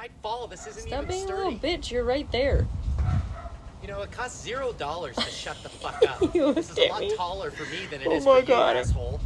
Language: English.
might fall. This isn't Stop even sturdy. Stop being a little bitch. You're right there. You know, it costs $0 to shut the fuck up. This is a lot taller for me than it is for you, asshole.